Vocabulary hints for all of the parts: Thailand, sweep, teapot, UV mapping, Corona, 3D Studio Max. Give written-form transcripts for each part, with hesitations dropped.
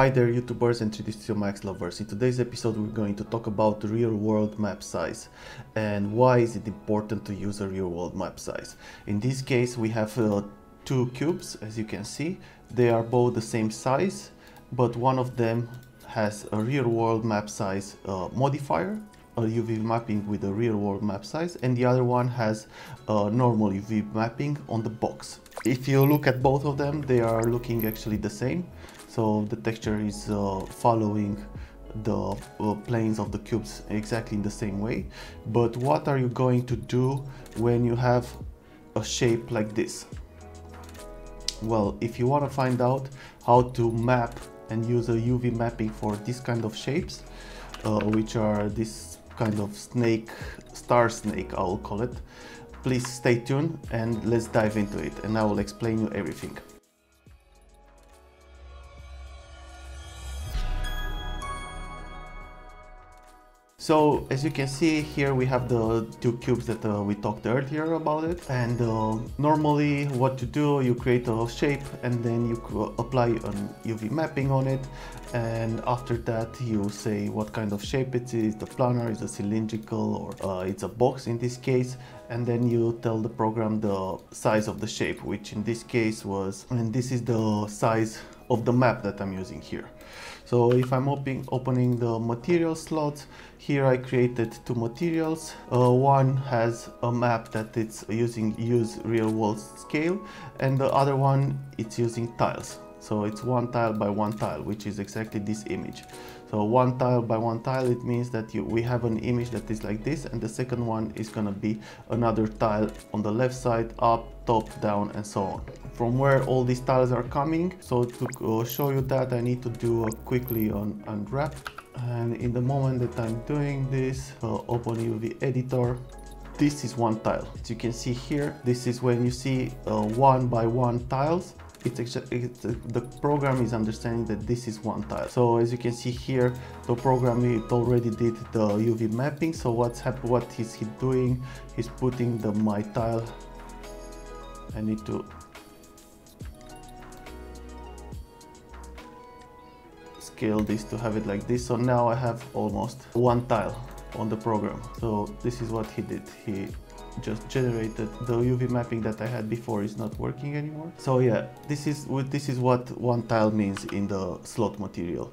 Hi there YouTubers and 3D Studio Max lovers. In today's episode we're going to talk about real-world map size and why is it important to use a real-world map size. In this case we have two cubes, as you can see. They are both the same size, but one of them has a real-world map size modifier, a UV mapping with a real-world map size, and the other one has a normal UV mapping on the box. If you look at both of them, they are looking actually the same. So the texture is following the planes of the cubes exactly in the same way. But what are you going to do when you have a shape like this? Well, if you want to find out how to map and use a UV mapping for this kind of shapes, which are this kind of snake, star snake I will call it, please stay tuned and let's dive into it and I will explain you everything. So as you can see here we have the two cubes that we talked earlier about it, and normally what you do, you create a shape and then you apply an UV mapping on it, and after that you say what kind of shape it is, the planar, is a cylindrical, or it's a box in this case, and then you tell the program the size of the shape, which in this case was, and this is the size of the map that I'm using here. So if I'm opening the material slots, here I created two materials. One has a map that it's use real world scale, and the other one it's using tiles. So it's one tile by one tile, which is exactly this image. So one tile by one tile, it means that we have an image that is like this, and the second one is gonna be another tile on the left side, up, top, down, and so on. From where all these tiles are coming, so to show you that, I need to do a quickly unwrap. And in the moment that I'm doing this, open UV editor. This is one tile. As you can see here, this is when you see one by one tiles. The program is understanding that this is one tile. So as you can see here, the program, it already did the UV mapping. So what is he doing? He's putting the my tile. I need to scale this to have it like this. So now I have almost one tile on the program. So this is what he did. He just generated the UV mapping that I had before is not working anymore. So yeah, this is what one tile means in the slot material.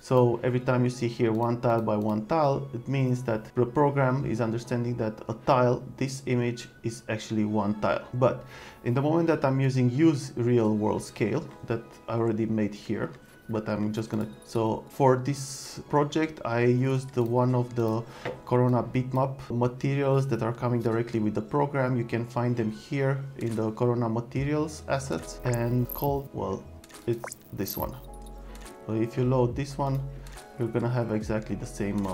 So every time you see here one tile by one tile, it means that the program is understanding that a tile, this image, is actually one tile. But in the moment that I'm using use real world scale that I already made here, but I'm just gonna, so for this project I used one of the Corona bitmap materials that are coming directly with the program. You can find them here in the Corona materials assets and called, well, it's this one. So if you load this one, you're gonna have exactly the same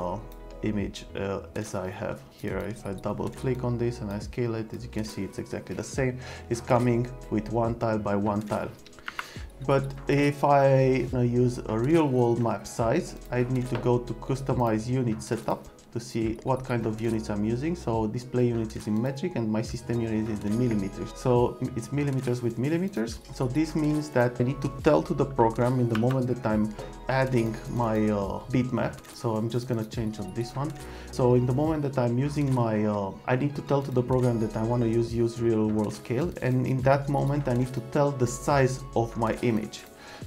image as I have here. If I double click on this and I scale it, as you can see, it's exactly the same. It's coming with one tile by one tile. But if I use a real world map size, I need to go to customize unit setup to see what kind of units I'm using. So display unit is in metric and my system unit is in millimeters. So it's millimeters with millimeters. So this means that I need to tell to the program in the moment that I'm adding my bitmap. So I'm just gonna change on this one. So in the moment that I'm using my, I need to tell to the program that I wanna use real world scale. And in that moment, I need to tell the size of my image.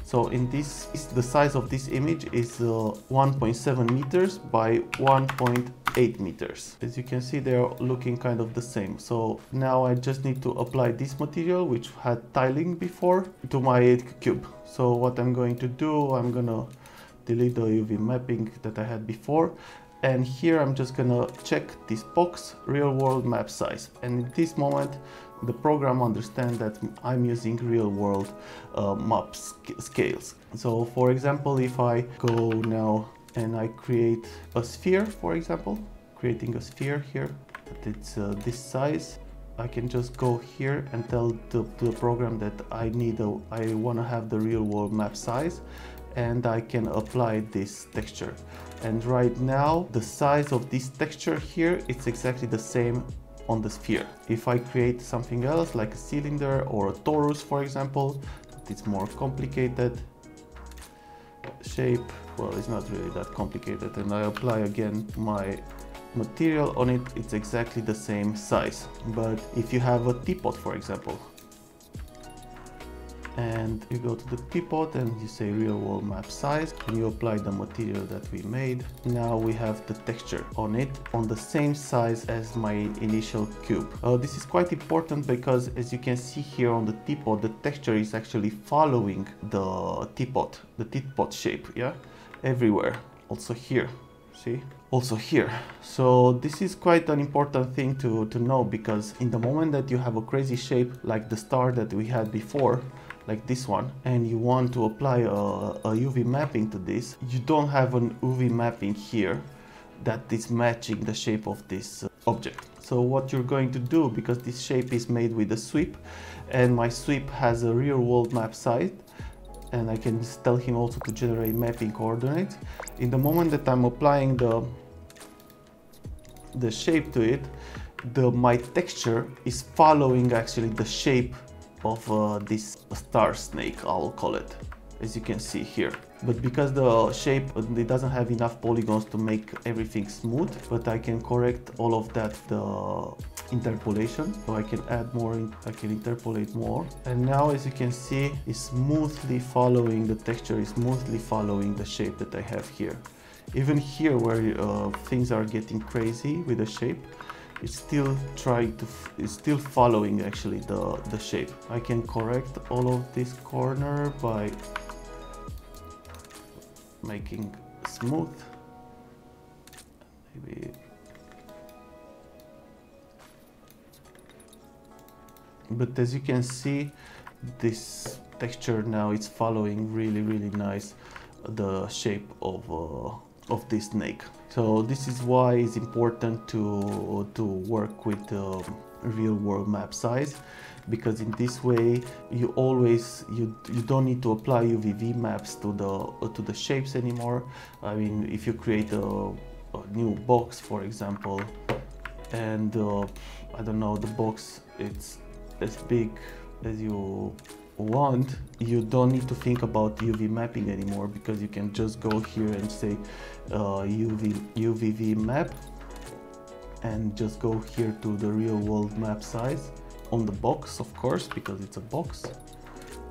So in this, the size of this image is 1.7 meters by 1.8 meters. As you can see, they are looking kind of the same. So now I just need to apply this material, which had tiling before, to my cube. So what I'm going to do, I'm gonna delete the UV mapping that I had before. And here I'm just gonna check this box, real world map size. And at this moment, the program understands that I'm using real world map scales. So for example, if I go now and I create a sphere, for example, creating a sphere here, that it's this size, I can just go here and tell the program that I wanna have the real world map size, and I can apply this texture. And right now, the size of this texture here, it's exactly the same on the sphere. If I create something else like a cylinder or a torus, for example, it's more complicated. shape. Well, it's not really that complicated. And I apply again my material on it. It's exactly the same size. But if you have a teapot, for example, and you go to the teapot and you say real world map size, and you apply the material that we made. Now we have the texture on it on the same size as my initial cube. This is quite important because, as you can see here on the teapot, the texture is actually following the teapot shape, yeah, everywhere. Also here, see, also here. So this is quite an important thing to know, because in the moment that you have a crazy shape like the star that we had before, like this one, and you want to apply a UV mapping to this, you don't have an UV mapping here that is matching the shape of this object. So what you're going to do, because this shape is made with a sweep, and my sweep has a real world map size, and I can tell him also to generate mapping coordinates. In the moment that I'm applying the shape to it, my texture is following actually the shape of this star snake, I'll call it, as you can see here. But because the shape, it doesn't have enough polygons to make everything smooth, but I can correct all of that, the interpolation, so I can add more, I can interpolate more. And now, as you can see, it's smoothly following, the texture is smoothly following the shape that I have here. Even here where things are getting crazy with the shape, it's still trying to, it's still following actually the shape. I can correct all of this corner by making smooth. Maybe but as you can see, this texture now is following really nice the shape of this snake. So this is why it's important to work with real world map size, because in this way you always, you don't need to apply UV maps to the shapes anymore. I mean, if you create a new box, for example, and I don't know, the box it's as big as you want, you don't need to think about UV mapping anymore, because you can just go here and say UVV map, and just go here to the real world map size on the box, of course, because it's a box,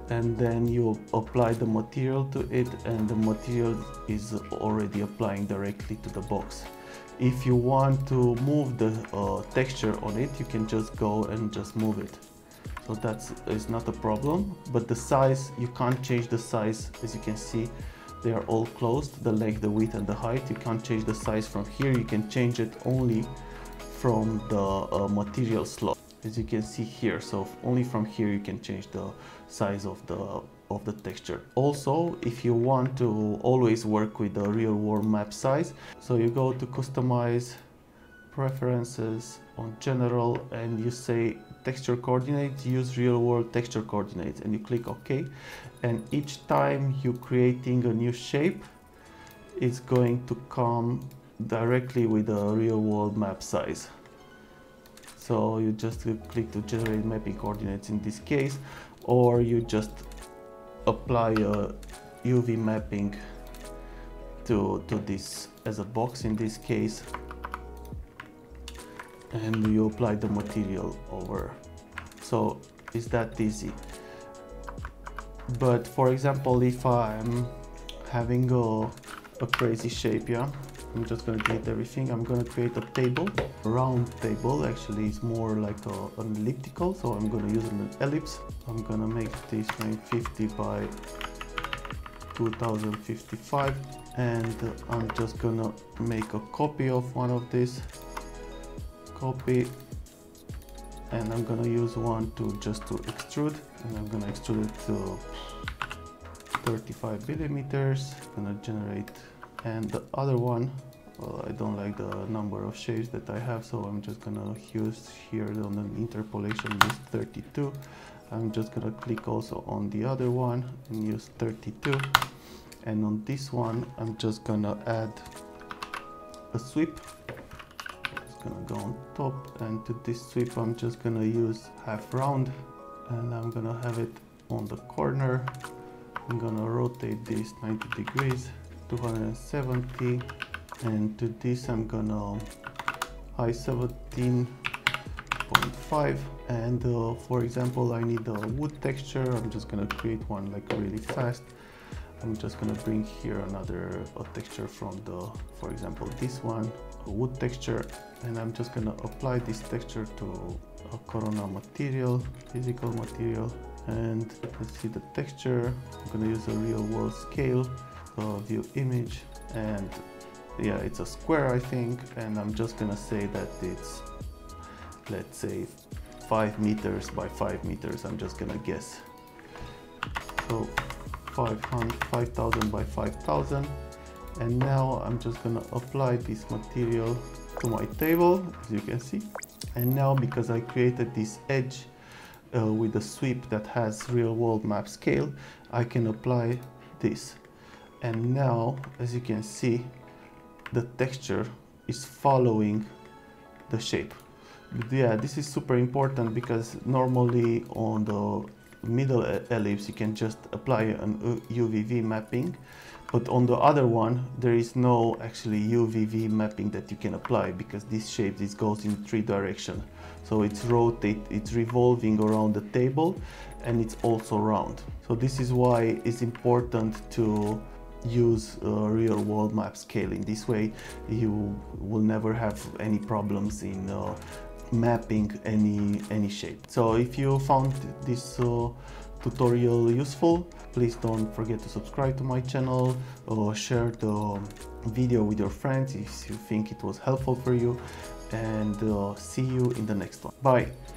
and then you apply the material to it, and the material is already applying directly to the box. If you want to move the texture on it, you can just go and just move it. So it's not a problem, but the size, you can't change the size. As you can see, they are all closed, the length, the width and the height. You can't change the size from here, you can change it only from the material slot, as you can see here. So only from here you can change the size of the texture. Also, if you want to always work with the real world map size, so you go to customize, preferences, on general, and you say texture coordinates, use real world texture coordinates, and you click OK. And each time you're creating a new shape, it's going to come directly with a real world map size. So you just click to generate mapping coordinates in this case, or you just apply a UV mapping to this as a box in this case, and you apply the material over. So it's that easy. But for example, if I'm having a crazy shape, yeah, I'm just gonna delete everything. I'm gonna create a table, a round table. Actually, it's more like an elliptical, so I'm gonna use an ellipse. I'm gonna make this 950 by 2055, and I'm just gonna make a copy of one of these. Copy, and I'm gonna use one just to extrude, and I'm gonna extrude it to 35 millimeters. I'm gonna generate, and the other one, well, I don't like the number of shapes that I have, so I'm just gonna use here on an interpolation with 32. I'm just gonna click also on the other one and use 32, and on this one I'm just gonna add a sweep. Gonna go on top, and to this sweep I'm just gonna use half round, and I'm gonna have it on the corner, I'm gonna rotate this 90 degrees, 270, and to this I'm gonna high 17.5, and for example I need a wood texture. I'm just gonna create one like really fast. I'm just gonna bring here another texture from the, for example, this one, a wood texture, and I'm just gonna apply this texture to a Corona material, physical material, and let's see the texture. I'm gonna use a real world scale, view image, and yeah, it's a square I think, and I'm just gonna say that it's, let's say, 5 meters by 5 meters. I'm just gonna guess. So 5,000 by 5,000, and now I'm just gonna apply this material to my table, as you can see. And now, because I created this edge with a sweep that has real world map scale, I can apply this. And now, as you can see, the texture is following the shape. But yeah, this is super important, because normally on the middle ellipse you can just apply an UVV mapping, but on the other one there is no actually UVV mapping that you can apply, because this shape, this goes in 3 directions, so it's rotate, it's revolving around the table, and it's also round. So this is why it's important to use real world map scaling. This way you will never have any problems in mapping any shape. So if you found this tutorial useful, please don't forget to subscribe to my channel, or share the video with your friends if you think it was helpful for you, and see you in the next one. Bye.